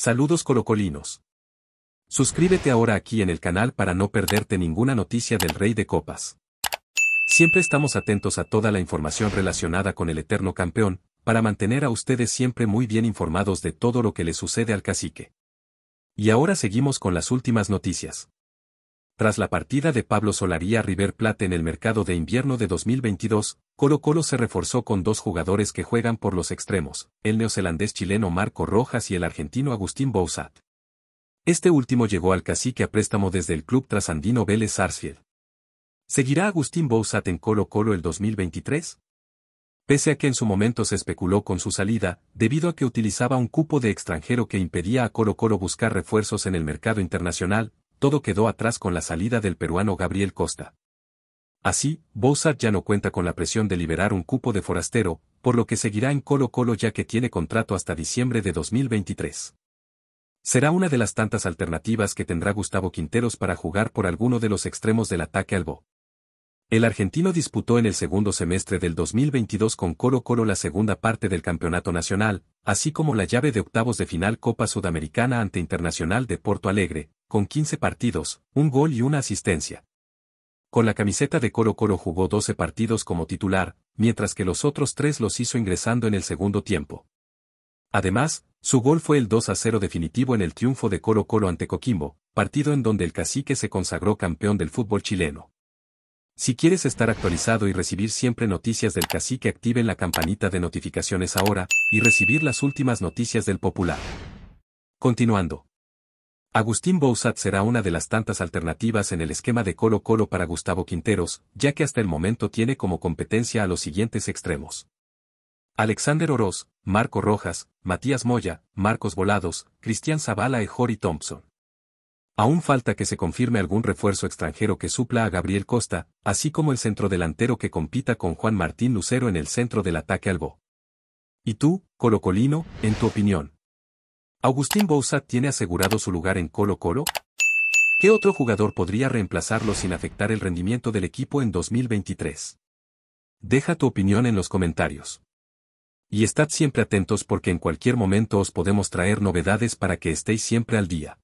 Saludos colocolinos. Suscríbete ahora aquí en el canal para no perderte ninguna noticia del Rey de Copas. Siempre estamos atentos a toda la información relacionada con el eterno campeón, para mantener a ustedes siempre muy bien informados de todo lo que le sucede al cacique. Y ahora seguimos con las últimas noticias. Tras la partida de Pablo Solaría a River Plate en el mercado de invierno de 2022, Colo Colo se reforzó con dos jugadores que juegan por los extremos, el neozelandés chileno Marco Rojas y el argentino Agustín Bouzat. Este último llegó al cacique a préstamo desde el club trasandino Vélez Sarsfield. ¿Seguirá Agustín Bouzat en Colo Colo el 2023? Pese a que en su momento se especuló con su salida, debido a que utilizaba un cupo de extranjero que impedía a Colo Colo buscar refuerzos en el mercado internacional, todo quedó atrás con la salida del peruano Gabriel Costa. Así, Bouzat ya no cuenta con la presión de liberar un cupo de forastero, por lo que seguirá en Colo Colo ya que tiene contrato hasta diciembre de 2023. Será una de las tantas alternativas que tendrá Gustavo Quinteros para jugar por alguno de los extremos del ataque al Bo. El argentino disputó en el segundo semestre del 2022 con Colo Colo la segunda parte del campeonato nacional, así como la llave de octavos de final Copa Sudamericana ante Internacional de Porto Alegre, con 15 partidos, un gol y una asistencia. Con la camiseta de Colo Colo jugó 12 partidos como titular, mientras que los otros 3 los hizo ingresando en el segundo tiempo. Además, su gol fue el 2-0 definitivo en el triunfo de Colo Colo ante Coquimbo, partido en donde el cacique se consagró campeón del fútbol chileno. Si quieres estar actualizado y recibir siempre noticias del cacique, activen la campanita de notificaciones ahora, y recibir las últimas noticias del popular. Continuando. Agustín Bouzat será una de las tantas alternativas en el esquema de Colo Colo para Gustavo Quinteros, ya que hasta el momento tiene como competencia a los siguientes extremos: Alexander Oroz, Marco Rojas, Matías Moya, Marcos Volados, Cristian Zavala y Jory Thompson. Aún falta que se confirme algún refuerzo extranjero que supla a Gabriel Costa, así como el centrodelantero que compita con Juan Martín Lucero en el centro del ataque al Bo. ¿Y tú, colocolino, en tu opinión? ¿Agustín Bouzat tiene asegurado su lugar en Colo Colo? ¿Qué otro jugador podría reemplazarlo sin afectar el rendimiento del equipo en 2023? Deja tu opinión en los comentarios. Y estad siempre atentos porque en cualquier momento os podemos traer novedades para que estéis siempre al día.